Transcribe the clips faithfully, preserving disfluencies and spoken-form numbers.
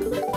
Yeah!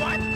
what?